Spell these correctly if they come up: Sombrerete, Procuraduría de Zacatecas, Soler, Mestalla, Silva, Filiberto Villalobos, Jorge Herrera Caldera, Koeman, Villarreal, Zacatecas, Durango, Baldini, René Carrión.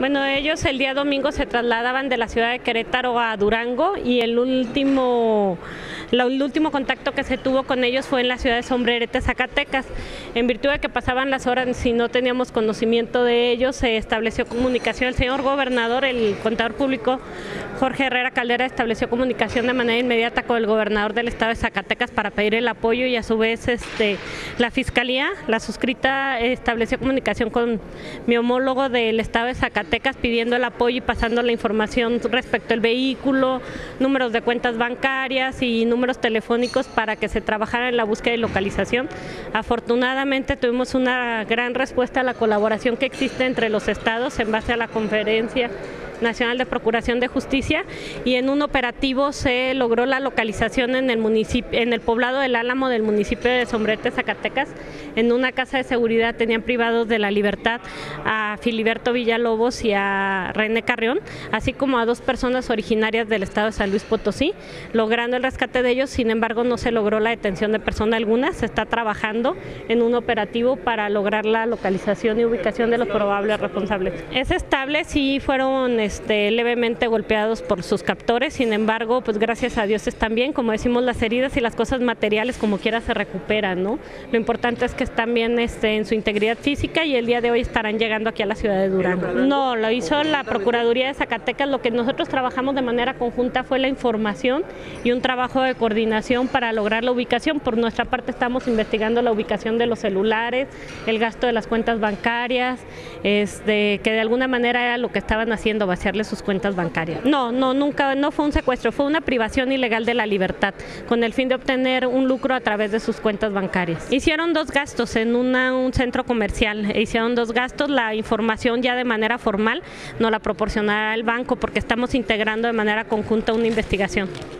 Bueno, ellos el día domingo se trasladaban de la ciudad de Querétaro a Durango y el último contacto que se tuvo con ellos fue en la ciudad de Sombrerete, Zacatecas. En virtud de que pasaban las horas y no teníamos conocimiento de ellos, se estableció comunicación. El señor gobernador, el contador público Jorge Herrera Caldera, estableció comunicación de manera inmediata con el gobernador del estado de Zacatecas para pedir el apoyo, y a su vez la fiscalía, la suscrita, estableció comunicación con mi homólogo del estado de Zacatecas pidiendo el apoyo y pasando la información respecto al vehículo, números de cuentas bancarias y números telefónicos para que se trabajara en la búsqueda y localización. Afortunadamente tuvimos una gran respuesta a la colaboración que existe entre los estados en base a la Conferencia Nacional de Procuración de Justicia, y en un operativo se logró la localización en el poblado del Álamo del municipio de Sombrerete, Zacatecas. En una casa de seguridad tenían privados de la libertad a Filiberto Villalobos y a René Carrión, así como a dos personas originarias del estado de San Luis Potosí, logrando el rescate de ellos. Sin embargo, no se logró la detención de persona alguna. Se está trabajando en un operativo para lograr la localización y ubicación de los probables responsables. Es estable, sí fueron levemente golpeados por sus captores, sin embargo, pues gracias a Dios están bien. Como decimos, las heridas y las cosas materiales como quiera se recuperan, ¿no? Lo importante es que están bien en su integridad física, y el día de hoy estarán llegando aquí a la ciudad de Durango. No, lo hizo la Procuraduría de Zacatecas. Lo que nosotros trabajamos de manera conjunta fue la información y un trabajo de coordinación para lograr la ubicación. Por nuestra parte estamos investigando la ubicación de los celulares, el gasto de las cuentas bancarias, que de alguna manera era lo que estaban haciendo básicamente, hacerle sus cuentas bancarias. Nunca, no fue un secuestro, fue una privación ilegal de la libertad con el fin de obtener un lucro a través de sus cuentas bancarias. Hicieron dos gastos en un centro comercial, hicieron dos gastos. La información ya de manera formal nos la proporcionará el banco, porque estamos integrando de manera conjunta una investigación.